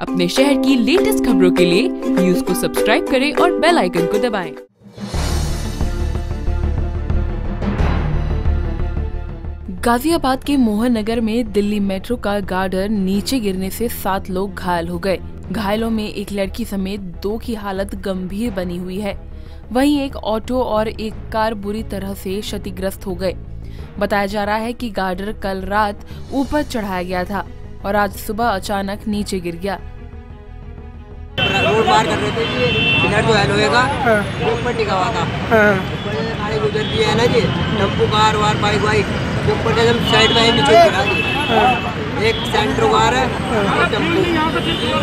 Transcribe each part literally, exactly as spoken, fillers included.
अपने शहर की लेटेस्ट खबरों के लिए न्यूज़ को सब्सक्राइब करें और बेल आइकन को दबाएं। गाजियाबाद के मोहन नगर में दिल्ली मेट्रो का गार्डर नीचे गिरने से सात लोग घायल हो गए। घायलों में एक लड़की समेत दो की हालत गंभीर बनी हुई है। वहीं एक ऑटो और एक कार बुरी तरह से क्षतिग्रस्त हो गए। बताया जा रहा है कि गार्डर कल रात ऊपर चढ़ाया गया था और आज सुबह अचानक नीचे गिर गया। रोड पार कर रहे थे कि इधर तो एलोए का ऊपर निकाला था। गाड़ी गुजर रही है ना जी, टम्पू कार वार बाइक वाइक ऊपर से जब साइड में नीचे गिरा जी। एक सेंट्रो कार है, टम्पू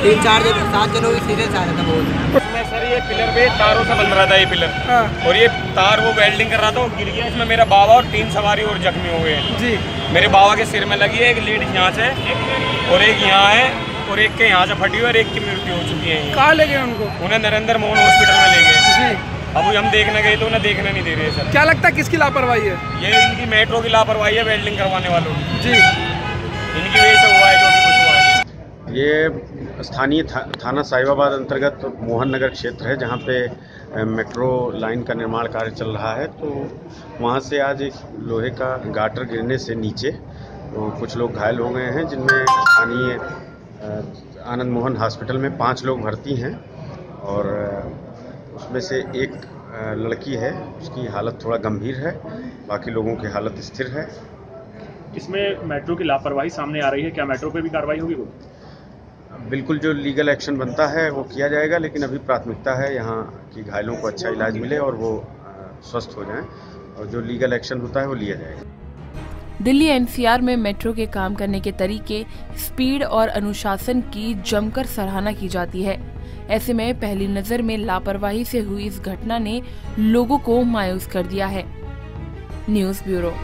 तीन चार जन सात जनों की सीरियस आ रहा था बहुत। सर ये पिलर पे तारों से बंध रहा था ये पिलर, और ये तार वो वेल्डिंग कर रहा था, गिर गया। इसमें मेरा बाबा और तीन सवारी और जख्मी हो गए जी। मेरे बाबा के सिर में लगी है, एक लीड यहाँ से और एक यहाँ है और एक के यहाँ से फटी हुई और एक की मृत्यु हो चुकी है। कहाँ ले गए उनको? उन्हें नरेंद्र मोहन हॉस्पिटल में ले गए जी। अभी हम देखने गए तो उन्हें देखने नहीं दे रहे सर। क्या लगता है किसकी लापरवाही है? ये इनकी मेट्रो की लापरवाही है, वेल्डिंग करवाने वालों जी। इनकी वजह से हुआ है जो भी कुछ हुआ है। ये स्थानीय था, थाना साहिबाबाद अंतर्गत मोहन नगर क्षेत्र है, जहाँ पे मेट्रो लाइन का निर्माण कार्य चल रहा है। तो वहाँ से आज एक लोहे का गाटर गिरने से नीचे तो कुछ लोग घायल हो गए हैं, जिनमें स्थानीय आनंद मोहन हॉस्पिटल में पाँच लोग भर्ती हैं और उसमें से एक लड़की है, उसकी हालत थोड़ा गंभीर है, बाकी लोगों की हालत स्थिर है। इसमें मेट्रो की लापरवाही सामने आ रही है, क्या मेट्रो पे भी कार्रवाई होगी? वो बिल्कुल जो लीगल एक्शन बनता है वो किया जाएगा, लेकिन अभी प्राथमिकता है यहाँ कि घायलों को अच्छा इलाज मिले और वो स्वस्थ हो जाएं, और जो लीगल एक्शन होता है वो लिया जाएगा। दिल्ली एनसीआर में मेट्रो के काम करने के तरीके, स्पीड और अनुशासन की जमकर सराहना की जाती है। ऐसे में पहली नज़र में लापरवाही से हुई इस घटना ने लोगों को मायूस कर दिया है। News bureau.